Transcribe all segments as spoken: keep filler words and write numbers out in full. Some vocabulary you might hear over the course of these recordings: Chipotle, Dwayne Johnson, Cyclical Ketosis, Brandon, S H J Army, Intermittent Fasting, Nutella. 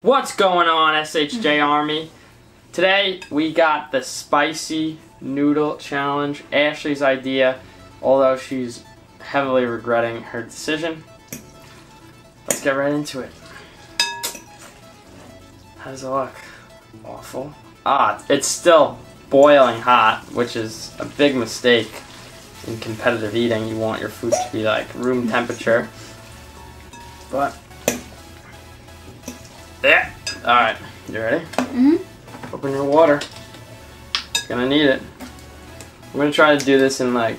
What's going on, S H J Army? Today we got the spicy noodle challenge, Ashley's idea, although she's heavily regretting her decision. Let's get right into it. How does it look? Awful. Ah, it's still boiling hot, which is a big mistake in competitive eating. You want your food to be like room temperature. But yeah. All right. You ready? Mm-hmm. Open your water. You're gonna need it. I'm gonna try to do this in like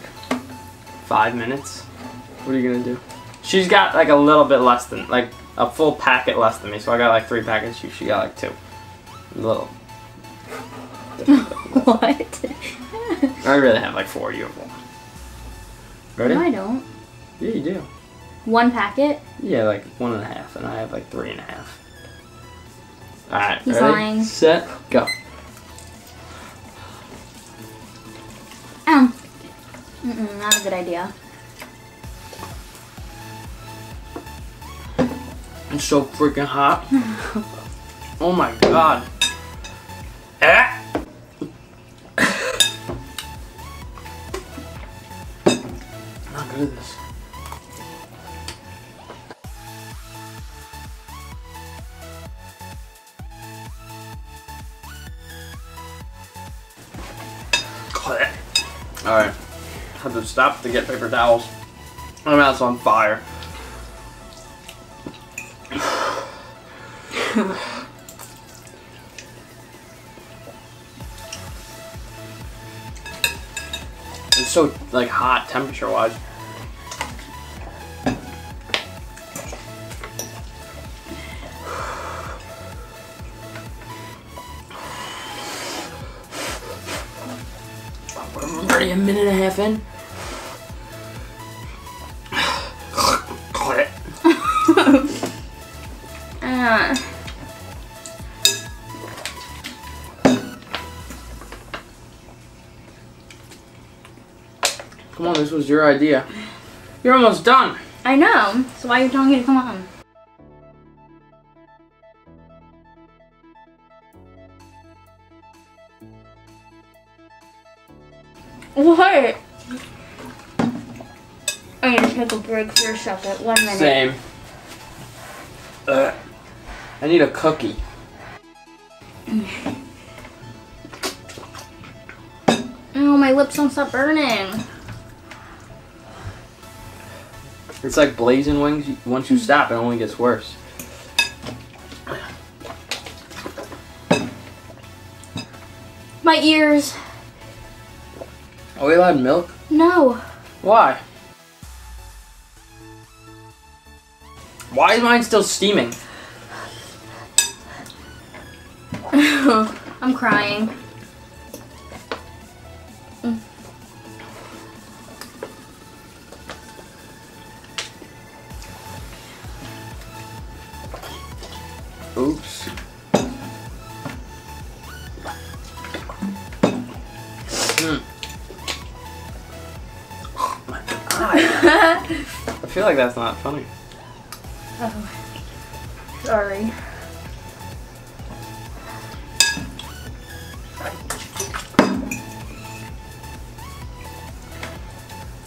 five minutes. What are you gonna do? She's got like a little bit less than, like a full packet less than me. So I got like three packets. She got like two. A little. What? I really have like four. You have one. Ready? No, I don't. Yeah, you do. One packet? Yeah, like one and a half, and I have like three and a half. Alright, ready, lying. Set, go. Um, mm-mm, not a good idea. It's so freaking hot. Oh my god. Ah. I'm not good at this. Alright, had to stop to get paper towels. My mouth's on fire. It's so like hot temperature wise. A minute and a half in. uh. Come on, this was your idea. You're almost done. I know. So why are you telling me to come on? What? I'm gonna take a break for yourself at one minute. Same. Ugh. I need a cookie. Oh, my lips don't stop burning. It's like blazing wings. Once you stop, it only gets worse. My ears. Are we allowed milk? No. Why? Why is mine still steaming? I'm crying. Mm. Oops. Mm. I feel like that's not funny. Oh, sorry.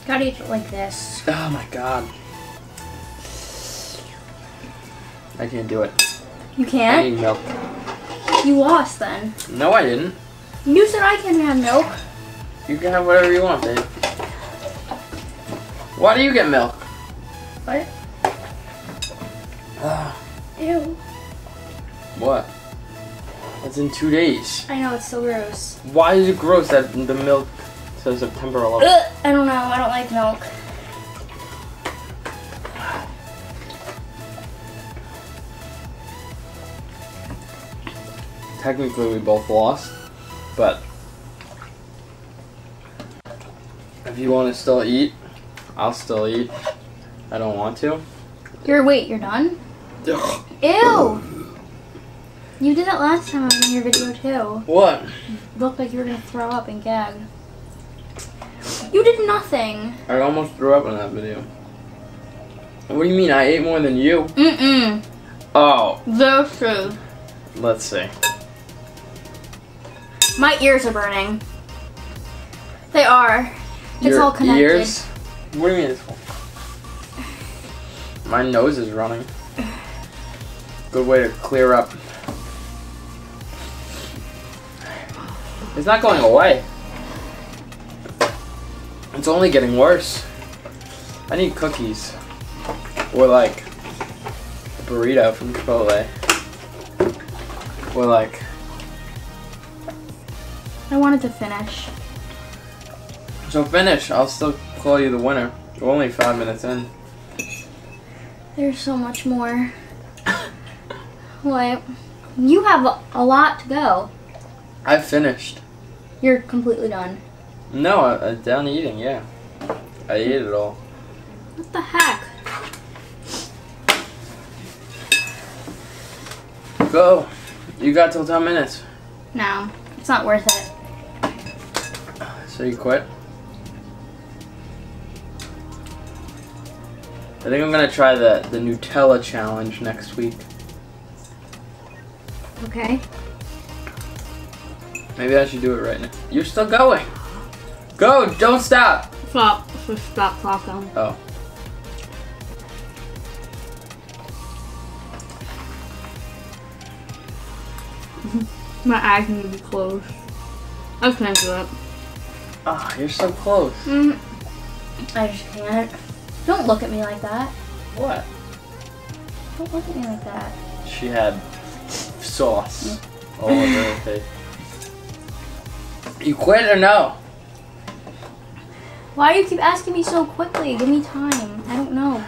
Gotta eat it like this. Oh my god. I can't do it. You can't? I need milk. You lost then. No, I didn't. You said I can have milk. You can have whatever you want, babe. Why do you get milk? What? Uh, Ew. What? It's in two days. I know, it's so gross. Why is it gross that the milk says September eleventh? Ugh, I don't know, I don't like milk. Technically we both lost, but if you want to still eat, I'll still eat. I don't want to. You're wait, you're done? Ew! You did it last time in your video too. What? You looked like you were gonna throw up and gag. You did nothing. I almost threw up in that video. What do you mean? I ate more than you. Mm-mm. Oh. That's true. Let's see. My ears are burning. They are. It's your all connected. Ears? What do you mean it's all? My nose is running. Good way to clear up. It's not going away. It's only getting worse. I need cookies. Or like a burrito from Chipotle. Or like... I wanted to finish. So finish. I'll still call you the winner. We're only five minutes in. There's so much more. What? You have a lot to go. I finished. You're completely done. No, I, I down eating, yeah. I ate it all. What the heck? Go. You got till ten minutes. No, it's not worth it. So you quit? I think I'm gonna try the, the Nutella challenge next week. Okay. Maybe I should do it right now. You're still going. Go, don't stop. Stop, stop talking. Oh. My eyes need to be closed. I can't do it. Ah, oh, you're so close. Mm. I just can't. Don't look at me like that. What? Don't look at me like that. She had sauce all over her face. You quit or no? Why do you keep asking me so quickly? Give me time. I don't know.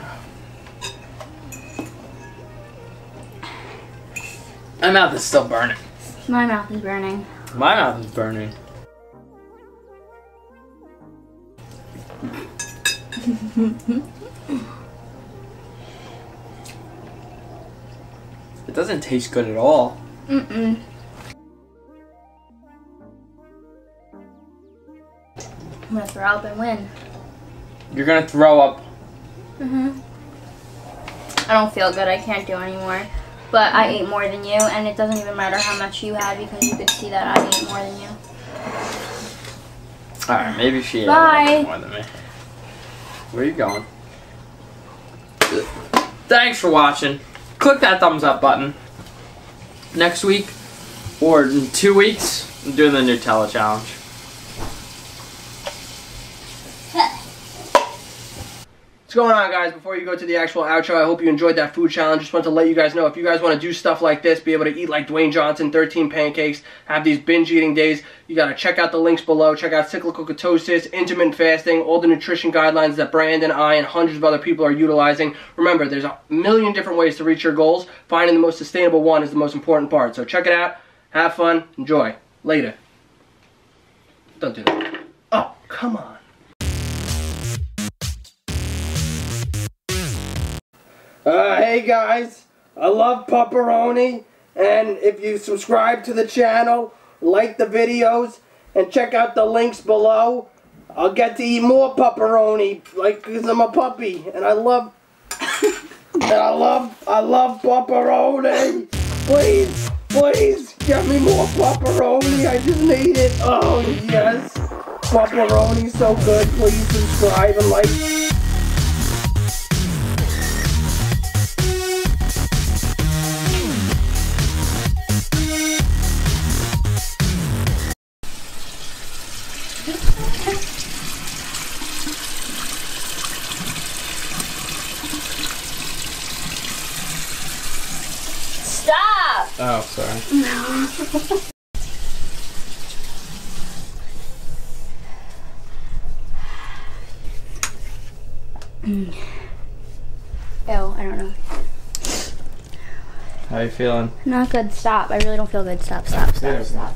My mouth is still burning. My mouth is burning. My mouth is burning. It doesn't taste good at all. Mm-mm. I'm gonna throw up and win. You're gonna throw up. Mm-hmm. I don't feel good. I can't do anymore. But I ate more than you, and it doesn't even matter how much you had because you could see that I ate more than you. Alright, maybe she ate Bye. a little bit more than me. Where are you going? Thanks for watching. Click that thumbs up button. Next week, or in two weeks, I'm doing the Nutella challenge. What's going on, guys? Before you go to the actual outro, I hope you enjoyed that food challenge. Just want to let you guys know, if you guys want to do stuff like this, be able to eat like Dwayne Johnson, thirteen pancakes, have these binge eating days, you got to check out the links below. Check out Cyclical Ketosis, Intermittent Fasting, all the nutrition guidelines that Brandon, I, and hundreds of other people are utilizing. Remember, there's a million different ways to reach your goals. Finding the most sustainable one is the most important part. So check it out. Have fun. Enjoy. Later. Don't do that. Oh, come on. Uh, hey guys, I love pepperoni, and if you subscribe to the channel, like the videos, and check out the links below, I'll get to eat more pepperoni, like, because I'm a puppy, and I love, and I love, I love pepperoni. Please, please, get me more pepperoni, I just need it. Oh, yes, pepperoni's so good. Please subscribe and like. Stop! Oh, sorry. No. Mm. Oh, I don't know. How are you feeling? Not good. Stop. I really don't feel good. Stop, stop, stop, stop.